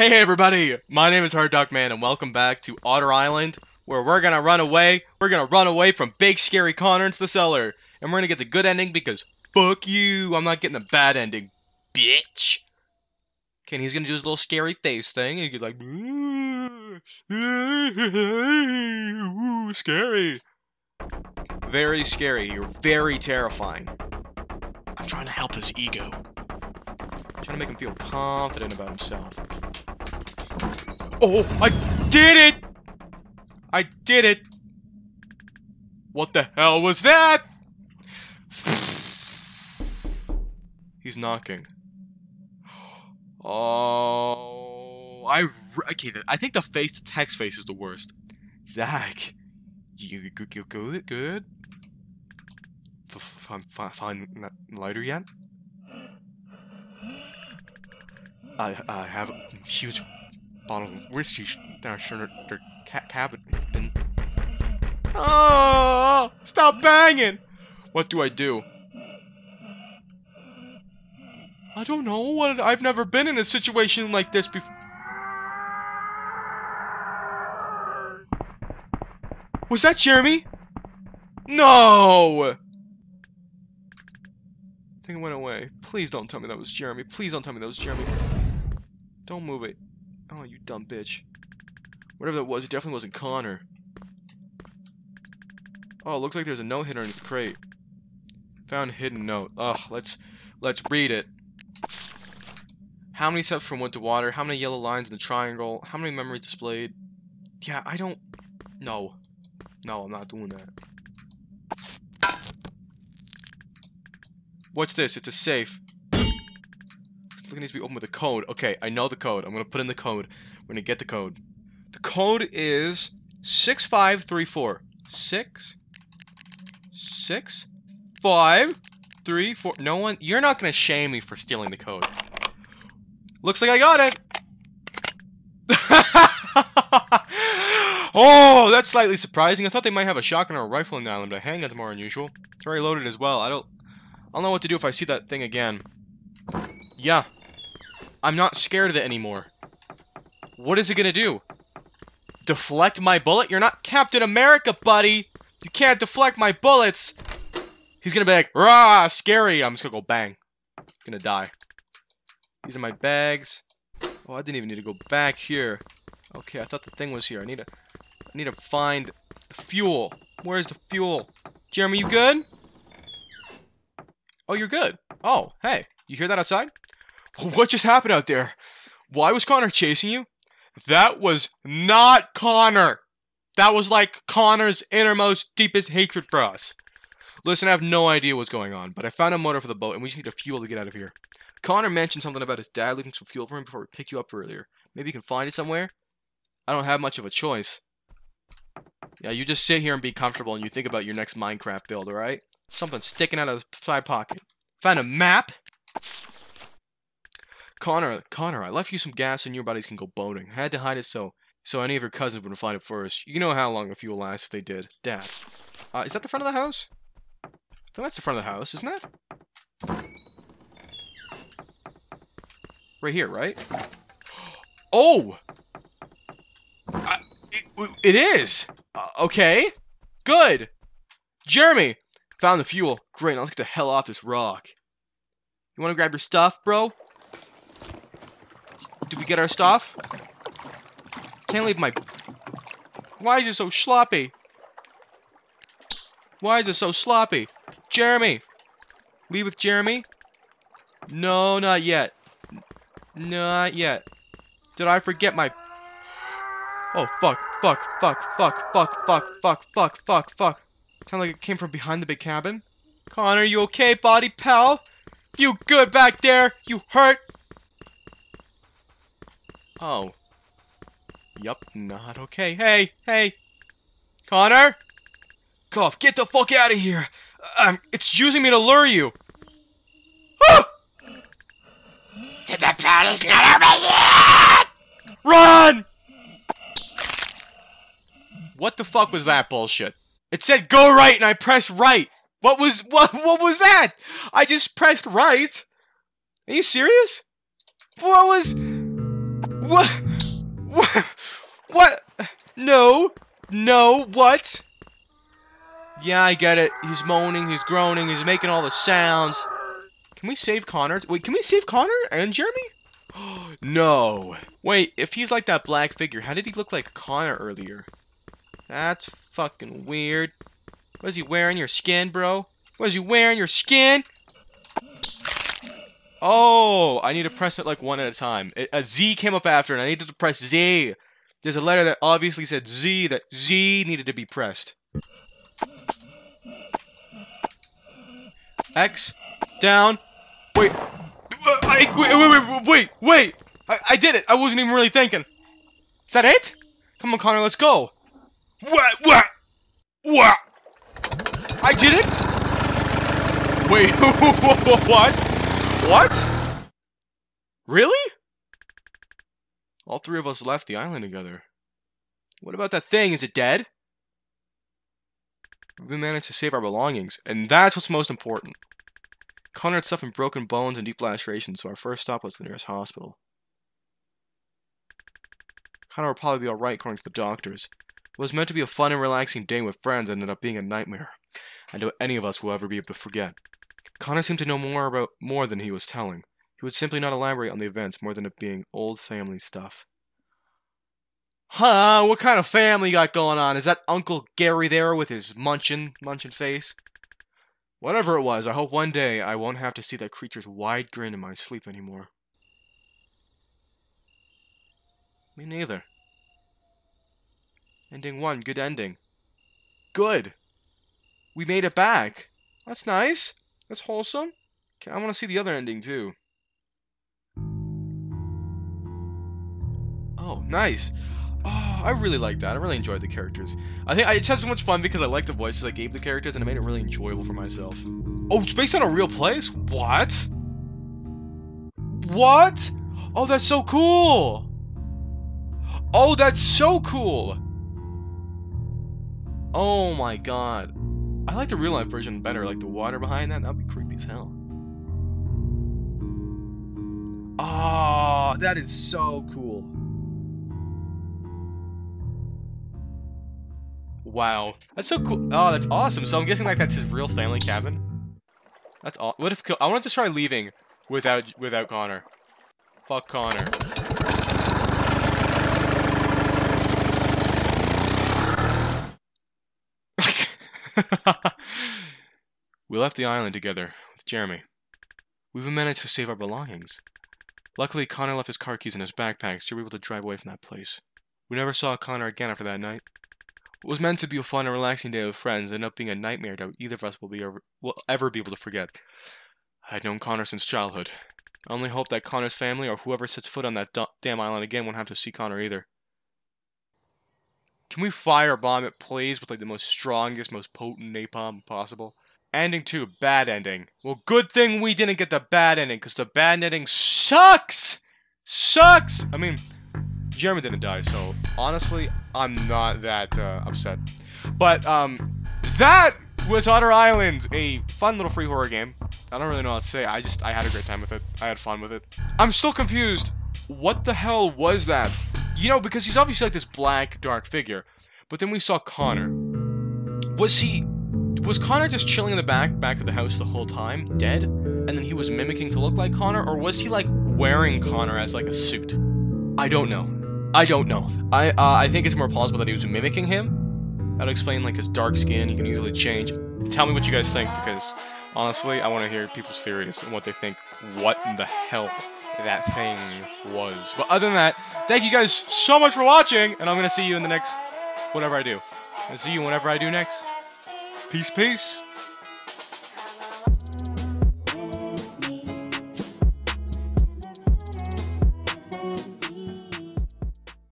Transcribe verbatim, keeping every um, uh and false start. Hey everybody, my name is Hard Duck Man and welcome back to Otter Island, where we're gonna run away, we're gonna run away from Big Scary Connor into the cellar, and we're gonna get the good ending because fuck you, I'm not getting the bad ending, bitch. Okay, and he's gonna do his little scary face thing, and he's like, ooh, scary. Very scary, you're very terrifying. I'm trying to help his ego. I'm trying to make him feel confident about himself. Oh, I did it! I did it! What the hell was that? He's knocking. Oh, I okay. I think the face to text face is the worst. Zach, you good? You good? Good. I'm fine. Not lighter yet. I I have a huge bottle of whiskey down their, their ca cabin. Oh, stop banging! What do I do? I don't know. What I've never been in a situation like this before. Was that Jeremy? No. I think it went away. Please don't tell me that was Jeremy. Please don't tell me that was Jeremy. Don't move it. Oh, you dumb bitch. Whatever that was, it definitely wasn't Connor. Oh, it looks like there's a note hidden in the crate. Found hidden note. Ugh, let's let's read it. How many steps from wood to water? How many yellow lines in the triangle? How many memories displayed? Yeah, I don't... No. No, I'm not doing that. What's this? It's a safe. It needs to be opened with a code. Okay, I know the code. I'm going to put in the code. We're going to get the code. The code is six five three four. Six, six, five, three, four. No one, you're not gonna shame me for stealing the code. Looks like I got it. Oh, that's slightly surprising. I thought they might have a shotgun or a rifle in the island, but handguns are more unusual. It's already loaded as well. I don't, I don't know what to do if I see that thing again. Yeah, I'm not scared of it anymore. What is it gonna do? Deflect my bullet? You're not Captain America, buddy! You can't deflect my bullets! He's gonna be like, rah, scary! I'm just gonna go bang. I'm gonna die. These are my bags. Oh, I didn't even need to go back here. Okay, I thought the thing was here. I need to I need to find the fuel. Where's the fuel? Jeremy, you good? Oh, you're good. Oh, hey. You hear that outside? What just happened out there? Why was Connor chasing you? That was not Connor! That was like Connor's innermost, deepest hatred for us. Listen, I have no idea what's going on, but I found a motor for the boat, and we just need a fuel to get out of here. Connor mentioned something about his dad looking for fuel for him before we picked you up earlier. Maybe you can find it somewhere? I don't have much of a choice. Yeah, you just sit here and be comfortable, and you think about your next Minecraft build, alright? Something sticking out of the side pocket. Found a map! Connor, Connor, I left you some gas and your buddies can go boating. I had to hide it so so any of your cousins wouldn't find it first. You know how long a fuel lasts if they did. Dad. Uh, is that the front of the house? I think that's the front of the house, isn't it? Right here, right? Oh! I, it, it is! Uh, okay. Good! Jeremy! Found the fuel. Great, now let's get the hell off this rock. You wanna grab your stuff, bro? Did we get our stuff? Can't leave my... Why is it so sloppy? Why is it so sloppy? Jeremy! Leave with Jeremy? No, not yet. Not yet. Did I forget my... Oh, fuck, fuck, fuck, fuck, fuck, fuck, fuck, fuck, fuck, fuck. Sound like it came from behind the big cabin. Connor, you okay, buddy, pal? You good back there? You hurt? Oh. Yup, not okay. Hey, hey! Connor? Cough, get the fuck out of here! Um, it's using me to lure you! Ah! The party's not over yet! Run! What the fuck was that bullshit? It said go right and I pressed right! What was- what- what was that? I just pressed right? Are you serious? What was- What? What? What? No. No. What? Yeah, I get it. He's moaning. He's groaning. He's making all the sounds. Can we save Connor? Wait, can we save Connor and Jeremy? No. Wait, if he's like that black figure, how did he look like Connor earlier? That's fucking weird. What is he wearing? Your skin, bro? What is he wearing? Your skin? Oh, I need to press it like one at a time. A Z came up after, and I needed to press Z. There's a letter that obviously said Z, that Z needed to be pressed. X, down. Wait. I, wait, wait, wait, wait, wait! I, I did it! I wasn't even really thinking. Is that it? Come on, Connor, let's go. What? What? What? I did it? Wait, what? What? Really? All three of us left the island together. What about that thing? Is it dead? We managed to save our belongings, and that's what's most important. Connor had suffered broken bones and deep lacerations, so our first stop was the nearest hospital. Connor would probably be alright according to the doctors. What was meant to be a fun and relaxing day with friends ended up being a nightmare. I doubt any of us will ever be able to forget. Connor seemed to know more about more than he was telling. He would simply not elaborate on the events more than it being old family stuff. Huh, what kind of family you got going on? Is that Uncle Gary there with his munchin, munchin face? Whatever it was, I hope one day I won't have to see that creature's wide grin in my sleep anymore. Me neither. Ending one, good ending. Good! We made it back! That's nice! That's wholesome! Okay, I want to see the other ending too. Oh, nice! Oh, I really liked that. I really enjoyed the characters. I think I just had so much fun because I liked the voices I gave the characters and it made it really enjoyable for myself. Oh, it's based on a real place? What? What? Oh, that's so cool! Oh, that's so cool! Oh my god. I like the real life version better, like the water behind that. That would be creepy as hell. Ah, oh, that is so cool. Wow, that's so cool. Oh, that's awesome. So I'm guessing like that's his real family cabin. That's all. What if I want to try leaving without without Connor? Fuck Connor. We left the island together with Jeremy. We even managed to save our belongings. Luckily, Connor left his car keys in his backpack, so we were able to drive away from that place. We never saw Connor again after that night. What was meant to be a fun and relaxing day with friends ended up being a nightmare that either of us will be ever, will ever be able to forget. I had known Connor since childhood. I only hope that Connor's family or whoever sets foot on that damn island again won't have to see Connor either. Can we firebomb it, please, with like the most strongest, most potent napalm possible? Ending two, bad ending. Well, good thing we didn't get the bad ending, because the bad ending sucks! Sucks! I mean... Jeremy didn't die, so honestly, I'm not that uh, upset. But um, that was Otter Island, a fun little free horror game. I don't really know what to say. I just I had a great time with it. I had fun with it. I'm still confused. What the hell was that? You know, because he's obviously like this black, dark figure. But then we saw Connor. Was he? Was Connor just chilling in the back back of the house the whole time, dead? And then he was mimicking to look like Connor, or was he like wearing Connor as like a suit? I don't know. I don't know. I uh, I think it's more plausible that he was mimicking him. That'll explain like his dark skin. He can easily change. Tell me what you guys think, because honestly, I want to hear people's theories and what they think. What in the hell that thing was. But other than that, thank you guys so much for watching, and I'm gonna see you in the next whatever I do. I'll see you whenever I do next. Peace, peace.